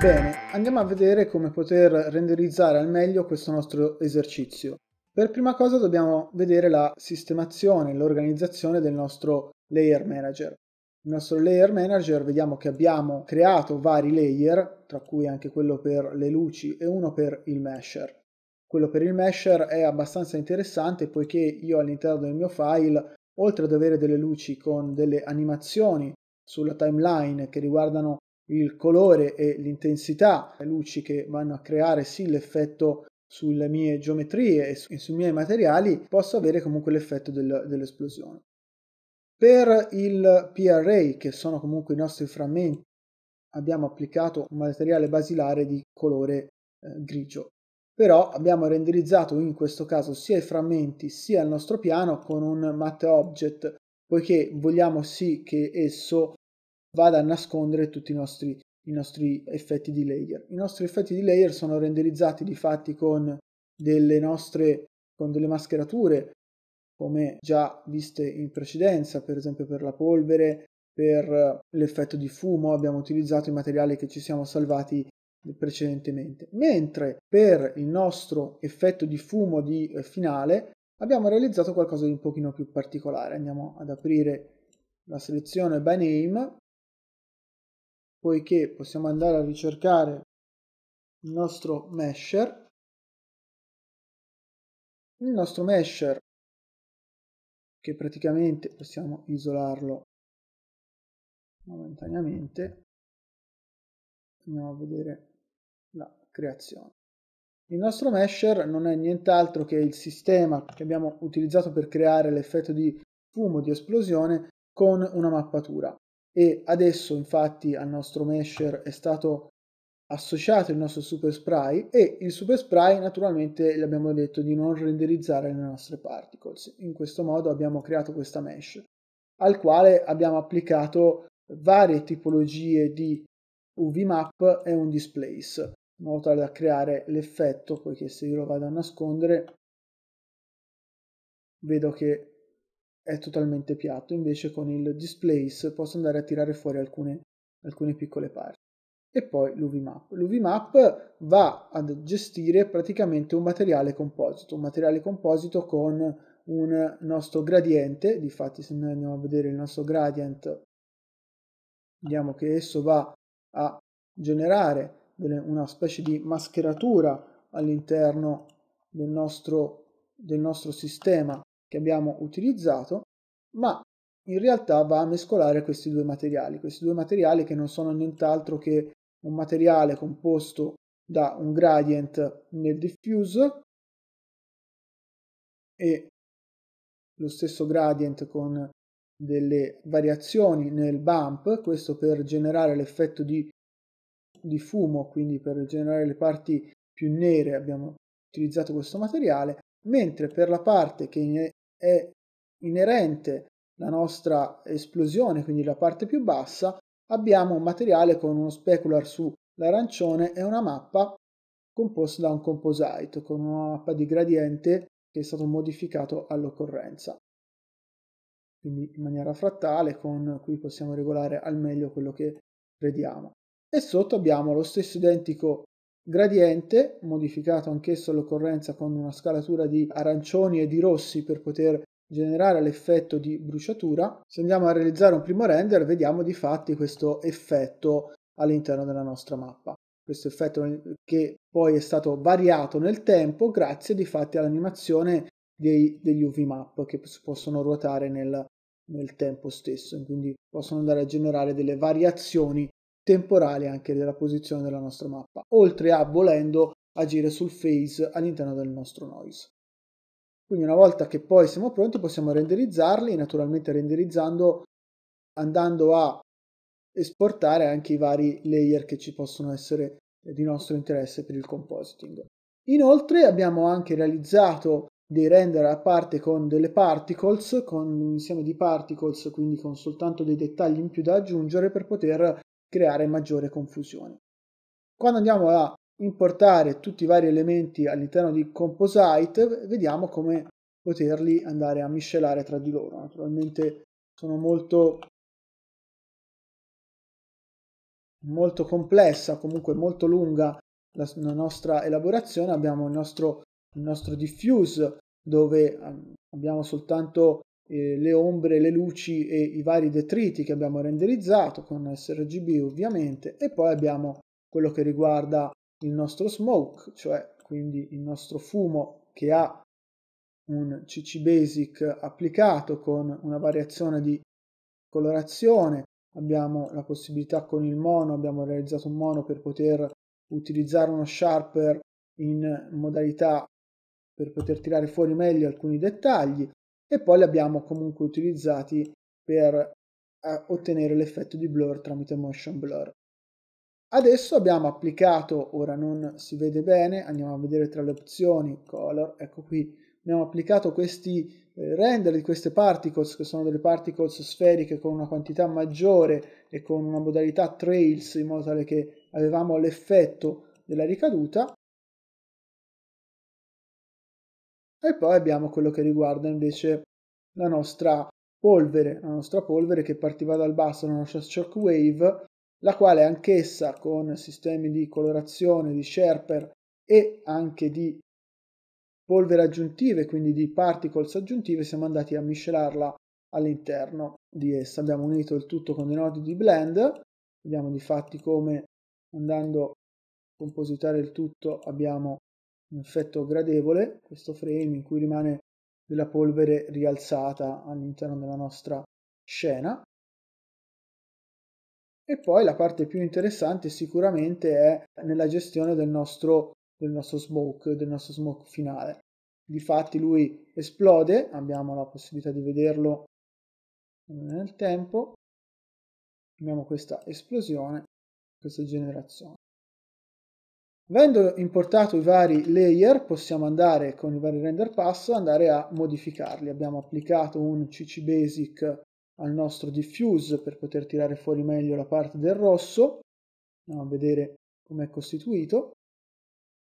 Bene, andiamo a vedere come poter renderizzare al meglio questo nostro esercizio. Per prima cosa dobbiamo vedere la sistemazione, l'organizzazione del nostro layer manager. Il nostro layer manager vediamo che abbiamo creato vari layer, tra cui anche quello per le luci e uno per il mesher. Quello per il mesher è abbastanza interessante poiché io all'interno del mio file, oltre ad avere delle luci con delle animazioni sulla timeline che riguardano il colore e l'intensità, le luci che vanno a creare sì l'effetto sulle mie geometrie e sui miei materiali, posso avere comunque l'effetto dell'esplosione. Per il P-Array, che sono comunque i nostri frammenti, abbiamo applicato un materiale basilare di colore grigio. Però abbiamo renderizzato in questo caso sia i frammenti sia il nostro piano con un matte object, poiché vogliamo sì che esso vada a nascondere tutti i nostri effetti di layer. I nostri effetti di layer sono renderizzati di fatti con delle mascherature, come già viste in precedenza, per esempio per la polvere, per l'effetto di fumo abbiamo utilizzato i materiali che ci siamo salvati precedentemente. Mentre per il nostro effetto di fumo di finale abbiamo realizzato qualcosa di un pochino più particolare. Andiamo ad aprire la selezione by name, poiché possiamo andare a ricercare il nostro mesher. Il nostro mesher, che praticamente possiamo isolarlo momentaneamente, andiamo a vedere la creazione. Il nostro mesher non è nient'altro che il sistema che abbiamo utilizzato per creare l'effetto di fumo di esplosione con una mappatura, e adesso infatti al nostro mesher è stato associato il nostro super spray, e il super spray naturalmente gli abbiamo detto di non renderizzare le nostre particles. In questo modo abbiamo creato questa mesh al quale abbiamo applicato varie tipologie di UV map e un displace, in modo tale da creare l'effetto, poiché se io lo vado a nascondere vedo che è totalmente piatto, invece con il displace posso andare a tirare fuori alcune piccole parti. E poi l'UV map. L'UV map va a gestire praticamente un materiale composito, con un nostro gradiente. Difatti se noi andiamo a vedere il nostro gradient, vediamo che esso va a generare una specie di mascheratura all'interno del nostro sistema che abbiamo utilizzato, ma in realtà va a mescolare questi due materiali che non sono nient'altro che un materiale composto da un gradient nel diffuse e lo stesso gradient con delle variazioni nel bump, questo per generare l'effetto di fumo, quindi per generare le parti più nere abbiamo utilizzato questo materiale, mentre per la parte che è inerente alla nostra esplosione, quindi la parte più bassa, abbiamo un materiale con uno specular sull'arancione e una mappa composta da un composite, con una mappa di gradiente che è stato modificato all'occorrenza. Quindi in maniera frattale, con cui possiamo regolare al meglio quello che vediamo. E sotto abbiamo lo stesso identico gradiente, modificato anch'esso all'occorrenza con una scalatura di arancioni e di rossi per poter generare l'effetto di bruciatura. Se andiamo a realizzare un primo render, vediamo di fatti questo effetto all'interno della nostra mappa. Questo effetto che poi è stato variato nel tempo grazie di fatti all'animazione degli UV map che si possono ruotare nel tempo stesso, quindi possono andare a generare delle variazioni temporali anche della posizione della nostra mappa, oltre a, volendo, agire sul phase all'interno del nostro noise. Quindi una volta che poi siamo pronti possiamo renderizzarli, naturalmente renderizzando andando a esportare anche i vari layer che ci possono essere di nostro interesse per il compositing. Inoltre abbiamo anche realizzato dei render a parte con delle particles, con un insieme di particles, quindi con soltanto dei dettagli in più da aggiungere per poter creare maggiore confusione. Quando andiamo a importare tutti i vari elementi all'interno di composite, vediamo come poterli andare a miscelare tra di loro. Naturalmente sono molto molto complessa, comunque molto lunga la nostra elaborazione. Abbiamo il nostro diffuse, dove abbiamo soltanto le ombre, le luci e i vari detriti che abbiamo renderizzato con sRGB ovviamente, e poi abbiamo quello che riguarda il nostro smoke, cioè quindi il nostro fumo, che ha un CC Basic applicato con una variazione di colorazione. Abbiamo la possibilità con il mono, abbiamo realizzato un mono per poter utilizzare uno sharper in modalità per poter tirare fuori meglio alcuni dettagli, e poi li abbiamo comunque utilizzati per ottenere l'effetto di blur tramite Motion Blur. Adesso abbiamo applicato, ora non si vede bene, andiamo a vedere tra le opzioni color, ecco qui, abbiamo applicato questi render di queste particles, che sono delle particles sferiche con una quantità maggiore e con una modalità trails, in modo tale che avevamo l'effetto della ricaduta. E poi abbiamo quello che riguarda invece la nostra polvere che partiva dal basso, la nostra shockwave, la quale anch'essa con sistemi di colorazione, di sharper e anche di polvere aggiuntive, quindi di particles aggiuntive, siamo andati a miscelarla all'interno di essa. Abbiamo unito il tutto con dei nodi di blend, vediamo di fatti come andando a compositare il tutto abbiamo un effetto gradevole, questo frame in cui rimane della polvere rialzata all'interno della nostra scena. E poi la parte più interessante sicuramente è nella gestione del nostro smoke finale. Difatti lui esplode, abbiamo la possibilità di vederlo nel tempo, abbiamo questa esplosione, questa generazione. Avendo importato i vari layer, possiamo andare con i vari render pass, andare a modificarli. Abbiamo applicato un CC Basic al nostro diffuse per poter tirare fuori meglio la parte del rosso, andiamo a vedere com'è costituito,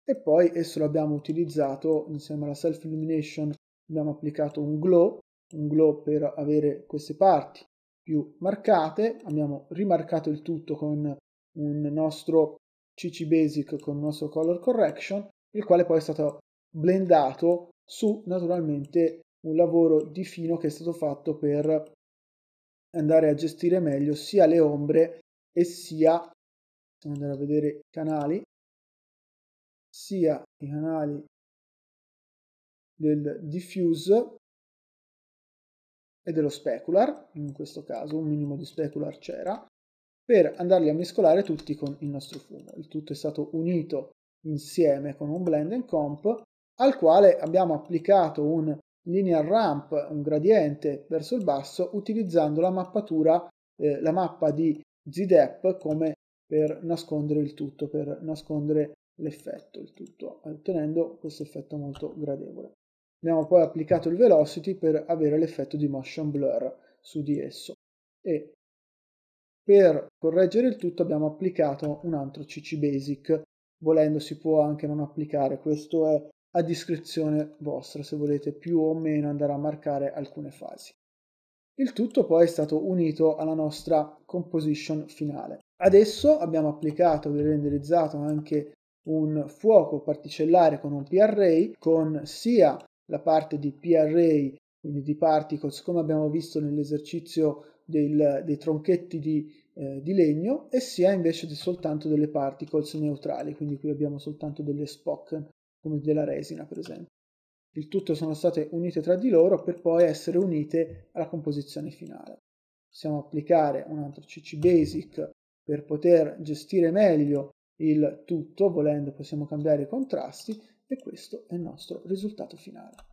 e poi esso l'abbiamo utilizzato insieme alla Self Illumination, abbiamo applicato un glow per avere queste parti più marcate, abbiamo rimarcato il tutto con un nostro CC Basic con il nostro Color Correction, il quale poi è stato blendato su naturalmente un lavoro di fino che è stato fatto per andare a gestire meglio sia le ombre e sia, andare a vedere i canali, sia i canali del diffuse e dello specular, in questo caso un minimo di specular c'era, per andarli a mescolare tutti con il nostro fumo. Il tutto è stato unito insieme con un blend and comp, al quale abbiamo applicato un linear ramp, un gradiente verso il basso, utilizzando la mappa di Z-Dep come per nascondere il tutto, per nascondere l'effetto, il tutto ottenendo questo effetto molto gradevole. Abbiamo poi applicato il velocity per avere l'effetto di motion blur su di esso, e per correggere il tutto abbiamo applicato un altro CC Basic, volendo si può anche non applicare, questo è a discrezione vostra se volete più o meno andare a marcare alcune fasi. Il tutto poi è stato unito alla nostra composition finale. Adesso abbiamo applicato e renderizzato anche un fuoco particellare con un P-Array, con sia la parte di P-Array, quindi di particles, come abbiamo visto nell'esercizio dei tronchetti di legno, e sia invece soltanto delle particles neutrali, quindi qui abbiamo soltanto delle spock come della resina per esempio. Il tutto sono state unite tra di loro per poi essere unite alla composizione finale. Possiamo applicare un altro CC Basic per poter gestire meglio il tutto, volendo possiamo cambiare i contrasti, e questo è il nostro risultato finale.